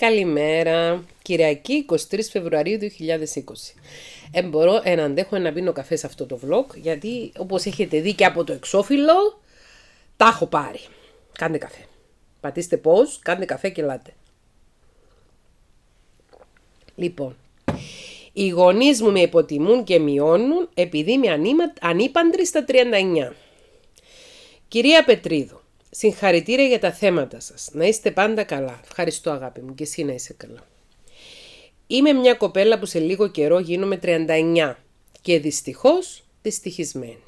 Καλημέρα, Κυριακή 23 Φεβρουαρίου 2020. Μπορώ να αντέχω να πίνω καφέ σε αυτό το vlog, γιατί όπως έχετε δει και από το εξώφυλλο, τα έχω πάρει. Κάντε καφέ. Πατήστε pause, κάντε καφέ και ελάτε. Λοιπόν, οι γονείς μου με υποτιμούν και μειώνουν επειδή είμαι ανύπαντρη στα 39. Κυρία Πετρίδου, συγχαρητήρια για τα θέματα σας. Να είστε πάντα καλά. Ευχαριστώ αγάπη μου, και εσύ να είσαι καλά. Είμαι μια κοπέλα που σε λίγο καιρό γίνομαι 39 και δυστυχώς δυστυχισμένη.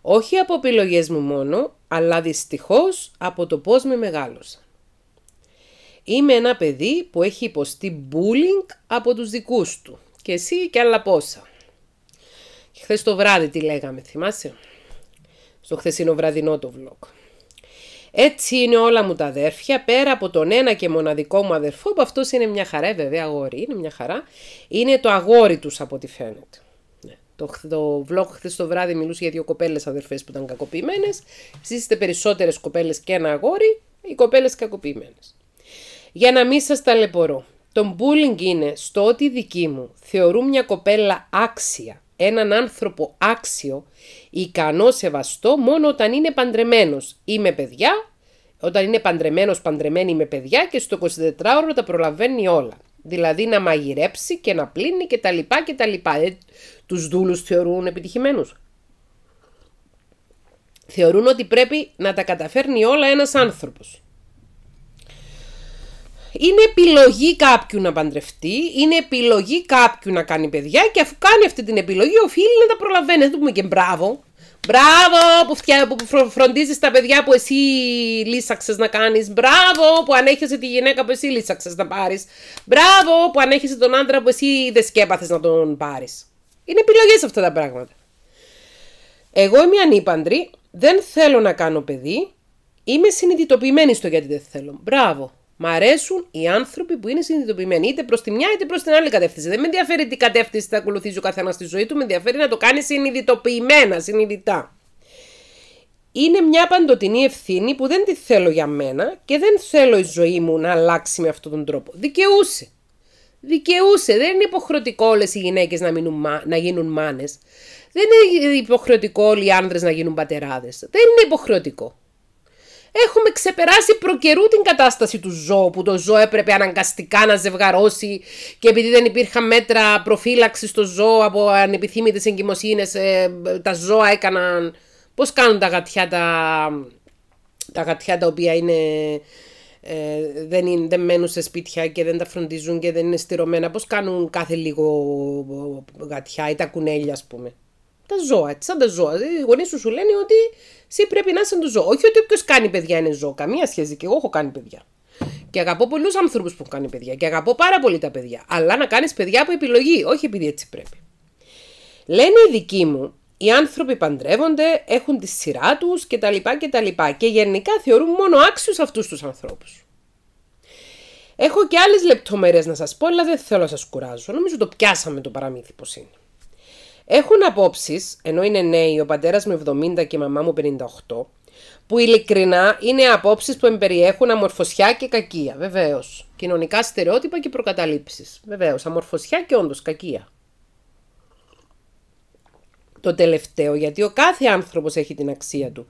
Όχι από επιλογές μου μόνο, αλλά δυστυχώς από το πώς με μεγάλωσαν. Είμαι ένα παιδί που έχει υποστεί bullying από τους δικούς του. Και εσύ και άλλα πόσα. Και χθες το βράδυ τι λέγαμε, θυμάσαι? Στο χθεσινό βραδινό το vlog. Έτσι είναι όλα μου τα αδέρφια, πέρα από τον ένα και μοναδικό μου αδερφό, που αυτός είναι μια χαρά, βέβαια αγόρι, είναι μια χαρά. Είναι το αγόρι τους από ό,τι φαίνεται. Το vlog χθες το βράδυ μιλούσε για δύο κοπέλες αδερφές που ήταν κακοποιημένες. Εσείς είστε περισσότερες κοπέλες και ένα αγόρι, οι κοπέλες κακοποιημένες. Για να μην σας ταλαιπωρώ, το bullying είναι στο ότι οι δικοί μου θεωρούν μια κοπέλα άξια, έναν άνθρωπο άξιο, ικανό, σεβαστό, μόνο όταν είναι παντρεμένος ή με παιδιά, όταν είναι παντρεμένος, παντρεμένη με παιδιά, και στο 24ωρο τα προλαβαίνει όλα. Δηλαδή να μαγειρέψει και να πλύνει και τα λοιπά και τα λοιπά. Τους δούλους θεωρούν επιτυχημένους. Θεωρούν ότι πρέπει να τα καταφέρνει όλα ένας άνθρωπος. Είναι επιλογή κάποιου να παντρευτεί, είναι επιλογή κάποιου να κάνει παιδιά, και αφού κάνει αυτή την επιλογή οφείλει να τα προλαβαίνει. Δεν του πούμε και μπράβο. Μπράβο που φροντίζεις τα παιδιά που εσύ λύσαξες να κάνεις. Μπράβο που ανέχεσαι τη γυναίκα που εσύ λύσαξες να πάρεις. Μπράβο που ανέχεσαι τον άντρα που εσύ δεν σκέπαθες να τον πάρεις. Είναι επιλογές αυτά τα πράγματα. Εγώ είμαι ανήπαντρη, δεν θέλω να κάνω παιδί, είμαι συνειδητοποιημένη στο γιατί δεν θέλω. Μπράβο. Μ' αρέσουν οι άνθρωποι που είναι συνειδητοποιημένοι, είτε προς τη μια είτε προς την άλλη κατεύθυνση. Δεν με ενδιαφέρει τι κατεύθυνση θα ακολουθήσει ο καθένας στη ζωή του, με ενδιαφέρει να το κάνει συνειδητοποιημένα, συνειδητά. Είναι μια παντοτινή ευθύνη που δεν τη θέλω για μένα και δεν θέλω η ζωή μου να αλλάξει με αυτόν τον τρόπο. Δικαιούσε. Δικαιούσε. Δεν είναι υποχρεωτικό όλες οι γυναίκες να γίνουν μάνες. Δεν είναι υποχρεωτικό όλοι οι άνδρες να γίνουν πατεράδες. Δεν είναι υποχρεωτικό. Έχουμε ξεπεράσει προκαιρού την κατάσταση του ζώου, που το ζώο έπρεπε αναγκαστικά να ζευγαρώσει, και επειδή δεν υπήρχαν μέτρα προφύλαξης στο ζώο από ανεπιθύμητες εγκυμοσύνες, τα ζώα έκαναν... Πώς κάνουν τα γατιά τα γατιά τα οποία είναι, δεν μένουν σε σπίτια και δεν τα φροντίζουν και δεν είναι στηρωμένα. Πώς κάνουν κάθε λίγο γατιά ή τα κουνέλια, ας πούμε. Τα ζώα, σαν τα ζώα. Οι γονείς σου λένε ότι εσύ πρέπει να είσαι το ζώο. Όχι ότι όποιος κάνει παιδιά είναι ζώο. Καμία σχέση. Και εγώ έχω κάνει παιδιά. Και αγαπώ πολλούς ανθρώπους που έχουν κάνει παιδιά. Και αγαπώ πάρα πολύ τα παιδιά. Αλλά να κάνεις παιδιά από επιλογή. Όχι επειδή έτσι πρέπει. Λένε οι δικοί μου, οι άνθρωποι παντρεύονται, έχουν τη σειρά τους κτλ. Και γενικά θεωρούν μόνο άξιους αυτούς τους ανθρώπους. Έχω και άλλες λεπτομέρειες να σας πω, αλλά δεν θέλω να σας κουράζω. Νομίζω το πιάσαμε το παραμύθι πως είναι. Έχουν απόψεις, ενώ είναι νέοι, ο πατέρας μου 70 και η μαμά μου 58, που ειλικρινά είναι απόψεις που εμπεριέχουν αμορφωσιά και κακία, βεβαίως. Κοινωνικά στερεότυπα και προκαταλήψεις, βεβαίως. Αμορφωσιά και όντως κακία. Το τελευταίο, γιατί ο κάθε άνθρωπος έχει την αξία του.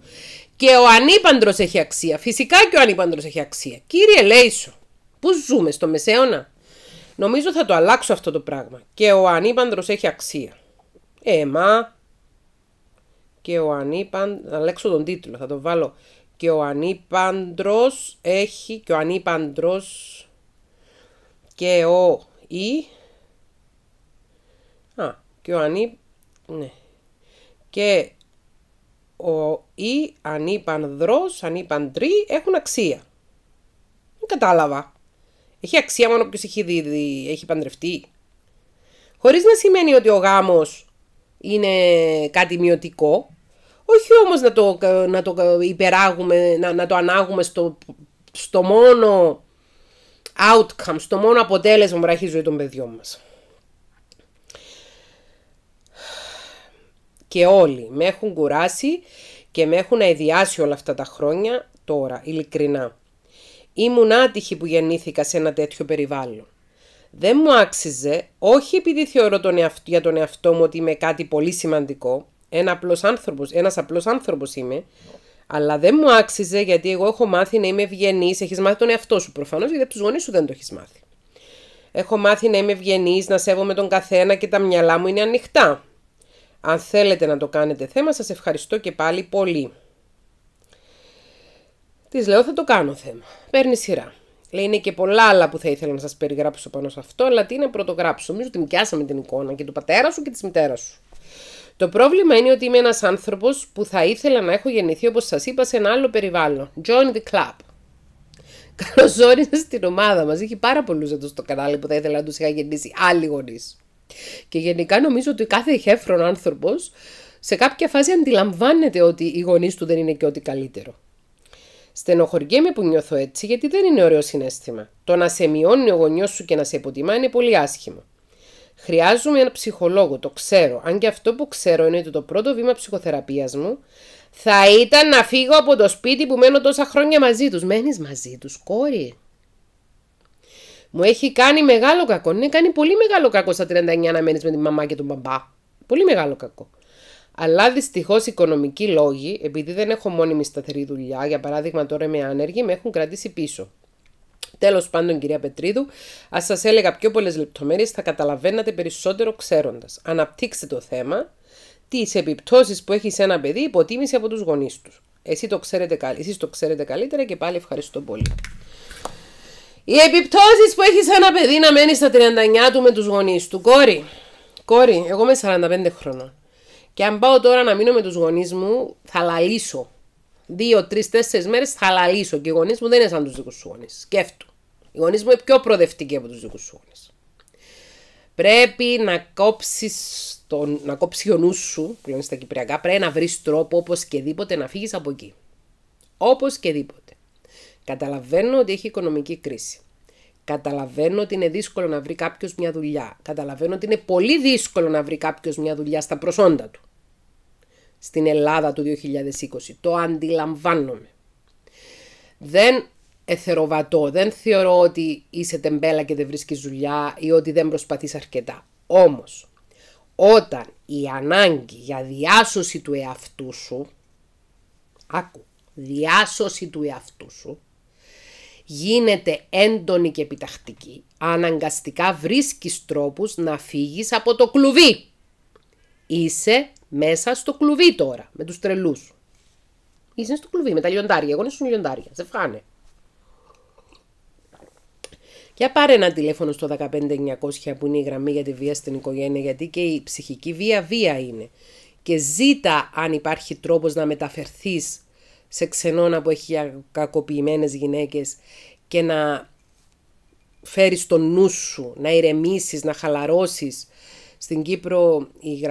Και ο ανήπαντρος έχει αξία. Φυσικά και ο ανήπαντρος έχει αξία. Κύριε Λέησο, πού ζούμε, στο μεσαίωνα? Νομίζω θα το αλλάξω αυτό το πράγμα. Και ο ανήπαντρος έχει αξία. Και ο ανήπαντρος, αλλάξω τον τίτλο, θα τον βάλω. Και ο ανήπαντρος έχει, και ο ανήπαντρος, και ο ή, και ο ανή, ναι, και ο ή ανήπανδρος, ανήπαντροι έχουν αξία. Δεν κατάλαβα. Έχει αξία μόνο ποιος έχει παντρευτεί. Χωρίς να σημαίνει ότι ο γάμος είναι κάτι μειωτικό. Όχι όμως να το υπεράγουμε, να το ανάγουμε στο μόνο outcome, στο μόνο αποτέλεσμα βράχη ζωή των παιδιών μας. Και όλοι με έχουν κουράσει και με έχουν αηδιάσει όλα αυτά τα χρόνια τώρα, ειλικρινά. Ήμουν άτυχη που γεννήθηκα σε ένα τέτοιο περιβάλλον. Δεν μου άξιζε, όχι επειδή θεωρώ για τον εαυτό μου ότι είμαι κάτι πολύ σημαντικό, ένας απλός άνθρωπος είμαι, αλλά δεν μου άξιζε γιατί εγώ έχω μάθει να είμαι ευγενής. Έχεις μάθει τον εαυτό σου προφανώς, γιατί από τους γονείς σου δεν το έχεις μάθει. Έχω μάθει να είμαι ευγενής, να σέβομαι τον καθένα και τα μυαλά μου είναι ανοιχτά. Αν θέλετε να το κάνετε θέμα, σας ευχαριστώ και πάλι πολύ. Της λέω θα το κάνω θέμα. Παίρνει σειρά. Λέει είναι και πολλά άλλα που θα ήθελα να σας περιγράψω πάνω σε αυτό, αλλά τι να πρωτογράψω. Νομίζω ότι μικιάσαμε την εικόνα και του πατέρα σου και της μητέρας σου. Το πρόβλημα είναι ότι είμαι ένας άνθρωπος που θα ήθελα να έχω γεννηθεί, όπως σας είπα, σε ένα άλλο περιβάλλον. Join the club. Καλώς όρισες στην ομάδα μας. Είχε πάρα πολλούς εδώ στο κανάλι που θα ήθελα να τους είχα γεννήσει άλλοι γονείς. Και γενικά νομίζω ότι κάθε ηχέφρον άνθρωπος σε κάποια φάση αντιλαμβάνεται ότι οι γονείς του δεν είναι και ό,τι καλύτερο. Στενοχωριέμαι που νιώθω έτσι, γιατί δεν είναι ωραίο συναίσθημα. Το να σε μειώνει ο γονιός σου και να σε υποτιμά είναι πολύ άσχημο. Χρειάζομαι έναν ψυχολόγο, το ξέρω. Αν και αυτό που ξέρω είναι ότι το πρώτο βήμα ψυχοθεραπείας μου θα ήταν να φύγω από το σπίτι που μένω τόσα χρόνια μαζί τους. Μένεις μαζί τους, κόρη. Μου έχει κάνει μεγάλο κακό. Ναι, κάνει πολύ μεγάλο κακό στα 39 να μένεις με τη μαμά και τον μπαμπά. Πολύ μεγάλο κακό. Αλλά δυστυχώς οικονομικοί λόγοι, επειδή δεν έχω μόνιμη σταθερή δουλειά, για παράδειγμα τώρα είμαι άνεργη, με έχουν κρατήσει πίσω. Τέλος πάντων, κυρία Πετρίδου, ας σας έλεγα πιο πολλές λεπτομέρειες, θα καταλαβαίνατε περισσότερο ξέροντας. Αναπτύξτε το θέμα, τις επιπτώσεις που έχει σε ένα παιδί υποτίμηση από τους γονείς τους. Εσείς το ξέρετε καλύτερα και πάλι ευχαριστώ πολύ. Οι επιπτώσεις που έχει σε ένα παιδί να μένει στα 39 του με τους γονείς του. Κόρη, εγώ είμαι 45 χρονών. Και αν πάω τώρα να μείνω με τους γονείς μου, θα λαλήσω. 2, 3, 4 μέρες θα λαλήσω. Και οι γονείς μου δεν είναι σαν τους δικούς σου γονείς. Σκέφτου. Οι γονείς μου είναι πιο προοδευτικοί από τους δικούς σου γονείς. Πρέπει να κόψει ο νους σου, που λένε στα κυπριακά, πρέπει να βρεις τρόπο όπως και δίποτε να φύγεις από εκεί. Όπως και δίποτε. Καταλαβαίνω ότι έχει οικονομική κρίση. Καταλαβαίνω ότι είναι δύσκολο να βρει κάποιος μια δουλειά. Καταλαβαίνω ότι είναι πολύ δύσκολο να βρει κάποιος μια δουλειά στα προσόντα του. Στην Ελλάδα του 2020. Το αντιλαμβάνομαι. Δεν εθεροβατώ. Δεν θεωρώ ότι είσαι τεμπέλα και δεν βρίσκεις δουλειά ή ότι δεν προσπαθείς αρκετά. Όμως, όταν η ανάγκη για διάσωση του εαυτού σου, γίνεται έντονη και επιτακτική, αναγκαστικά βρίσκεις τρόπους να φύγεις από το κλουβί. Είσαι μέσα στο κλουβί τώρα, με τους τρελούς. Είσαι στο κλουβί, με τα λιοντάρια, εγώ ήσουν λιοντάρια, σε φάνε. Για πάρε ένα τηλέφωνο στο 15900 που είναι η γραμμή για τη βία στην οικογένεια, γιατί και η ψυχική βία βία είναι. Και ζήτα αν υπάρχει τρόπος να μεταφερθείς σε ξενώνα που έχει κακοποιημένες γυναίκες και να φέρεις τον νου σου, να ηρεμήσεις, να χαλαρώσεις. Στην Κύπρο η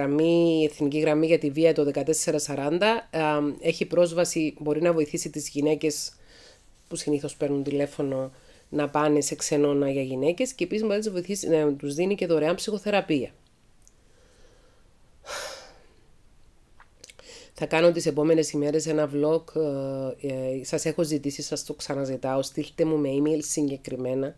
εθνική γραμμή για τη βία το 1440 έχει πρόσβαση, μπορεί να βοηθήσει τις γυναίκες που συνήθως παίρνουν τηλέφωνο να πάνε σε ξενώνα για γυναίκες και επίσης μπορεί να βοηθήσει, να τους δίνει και δωρεάν ψυχοθεραπεία. Θα κάνω τις επόμενες ημέρες ένα vlog, σας έχω ζητήσει, σας το ξαναζητάω, στείλτε μου με email συγκεκριμένα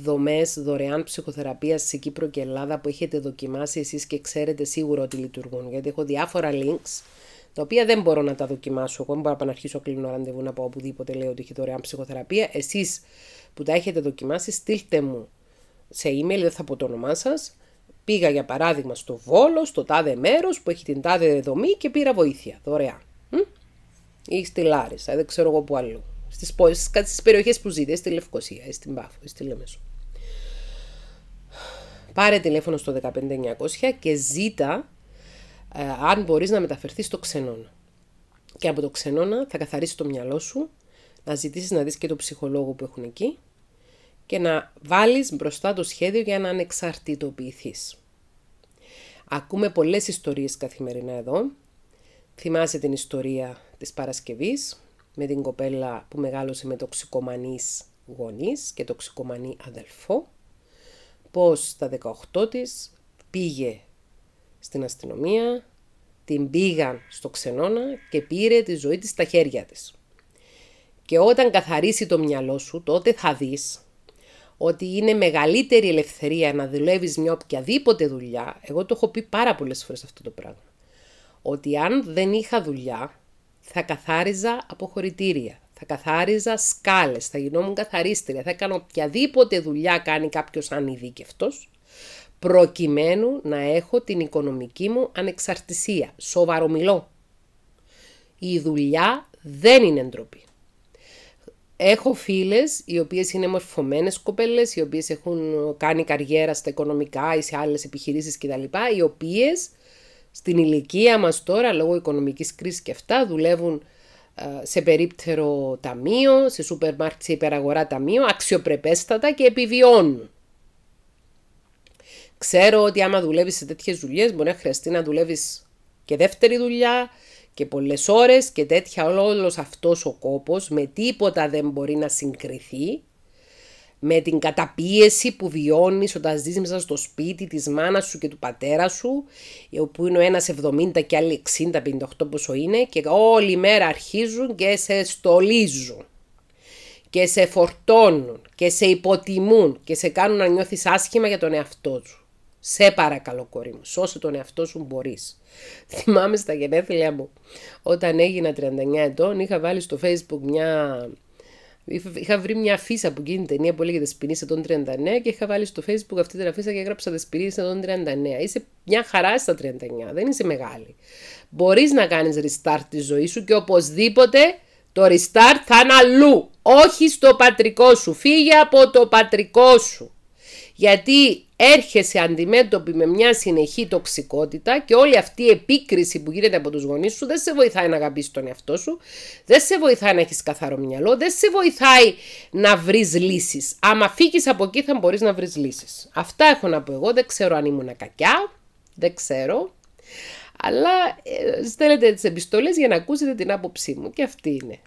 δομές δωρεάν ψυχοθεραπείας σε Κύπρο και Ελλάδα που έχετε δοκιμάσει εσείς και ξέρετε σίγουρα ότι λειτουργούν, γιατί έχω διάφορα links τα οποία δεν μπορώ να τα δοκιμάσω, εγώ δεν μπορώ να αρχίσω κλείνω ραντεβού να πω οπουδήποτε λέω ότι έχει δωρεάν ψυχοθεραπεία, εσείς που τα έχετε δοκιμάσει στείλτε μου σε email, δεν θα πω το όνομά σας. Πήγα για παράδειγμα στο Βόλο, στο τάδε μέρος που έχει την τάδε δομή και πήρα βοήθεια, δωρεά. Ή στη Λάρισα, δεν ξέρω εγώ που αλλού. Στις περιοχές που ζείτε, στη Λευκοσία, στην Πάφο, στη Λέμεσο. Πάρε τηλέφωνο στο 15900 και ζήτα αν μπορείς να μεταφερθείς στο ξενώνα. Και από το ξενώνα θα καθαρίσεις το μυαλό σου, να ζητήσεις να δεις και τον ψυχολόγο που έχουν εκεί. Και να βάλεις μπροστά το σχέδιο για να ανεξαρτητοποιηθείς. Ακούμε πολλές ιστορίες καθημερινά εδώ. Θυμάσαι την ιστορία της Παρασκευής με την κοπέλα που μεγάλωσε με τοξικομανείς γονείς και τοξικομανή αδελφό. Πώς στα 18 της πήγε στην αστυνομία, την πήγαν στο ξενώνα και πήρε τη ζωή της στα χέρια της. Και όταν καθαρίσει το μυαλό σου, τότε θα δεις ότι είναι μεγαλύτερη ελευθερία να δουλεύεις μια οποιαδήποτε δουλειά. Εγώ το έχω πει πάρα πολλές φορές αυτό το πράγμα. Ότι αν δεν είχα δουλειά, θα καθάριζα αποχωρητήρια, θα καθάριζα σκάλες, θα γινόμουν καθαρίστρια, θα έκανα οποιαδήποτε δουλειά κάνει κάποιος ανειδίκευτος, προκειμένου να έχω την οικονομική μου ανεξαρτησία. Σοβαρομιλώ. Η δουλειά δεν είναι ντροπή. Έχω φίλες οι οποίες είναι μορφωμένες κοπέλες, οι οποίες έχουν κάνει καριέρα στα οικονομικά ή σε άλλες επιχειρήσεις κτλ. Οι οποίες στην ηλικία μας τώρα, λόγω οικονομικής κρίσης και αυτά, δουλεύουν σε περίπτερο ταμείο, σε σούπερ μάρκετ, σε υπεραγορά ταμείο, αξιοπρεπέστατα και επιβιώνουν. Ξέρω ότι άμα δουλεύεις σε τέτοιες δουλειές μπορεί να χρειαστεί να δουλεύεις και δεύτερη δουλειά και πολλές ώρες και τέτοια. Όλος αυτός ο κόπος με τίποτα δεν μπορεί να συγκριθεί με την καταπίεση που βιώνεις όταν ζεις μέσα στο σπίτι της μάνας σου και του πατέρα σου, όπου είναι ο ένας 70 και άλλοι 60-58 πόσο είναι, και όλη μέρα αρχίζουν και σε στολίζουν και σε φορτώνουν και σε υποτιμούν και σε κάνουν να νιώθεις άσχημα για τον εαυτό σου. Σε παρακαλώ κορί μου, σώσε τον εαυτό σου μπορείς. Θυμάμαι στα γενέθλια μου, όταν έγινα 39 ετών, είχα βάλει στο Facebook είχα βρει μια αφίσα που γίνει ταινία που λέγεται Σπινής ετών 39 και είχα βάλει στο Facebook αυτή την αφίσα και έγραψα Σπινής ετών 39. Είσαι μια χαρά στα 39, δεν είσαι μεγάλη. Μπορείς να κάνεις restart τη ζωή σου και οπωσδήποτε το restart θα είναι αλλού. Όχι στο πατρικό σου. Φύγε από το πατρικό σου. Γιατί έρχεσαι αντιμέτωπη με μια συνεχή τοξικότητα και όλη αυτή η επίκριση που γίνεται από τους γονείς σου δεν σε βοηθάει να αγαπήσεις τον εαυτό σου, δεν σε βοηθάει να έχεις καθαρό μυαλό, δεν σε βοηθάει να βρεις λύσεις. Άμα φύγεις από εκεί θα μπορείς να βρεις λύσεις. Αυτά έχω να πω εγώ, δεν ξέρω αν ήμουν κακιά, δεν ξέρω, αλλά στέλνετε τις επιστολές για να ακούσετε την άποψή μου και αυτή είναι.